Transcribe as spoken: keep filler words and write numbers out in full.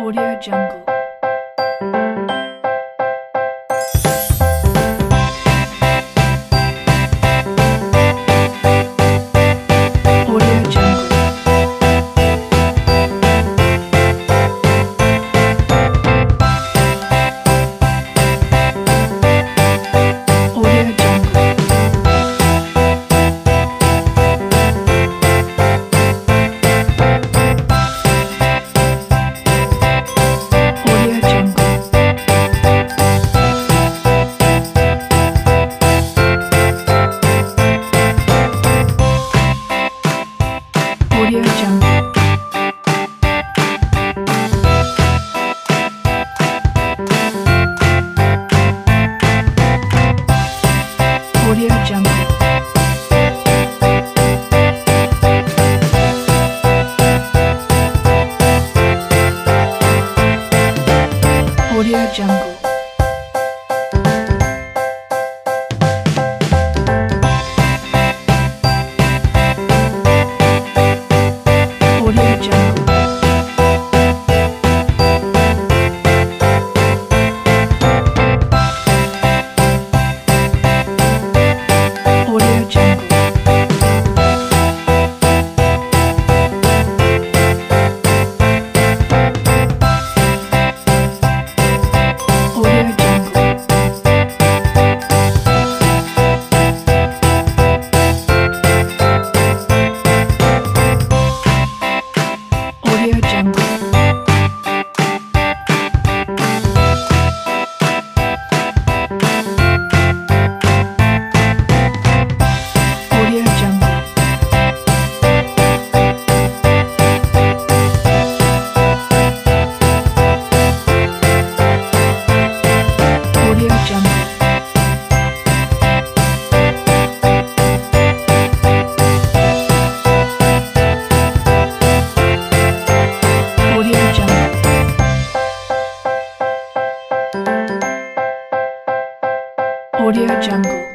AudioJungle. AudioJungle. AudioJungle. AudioJungle. AudioJungle.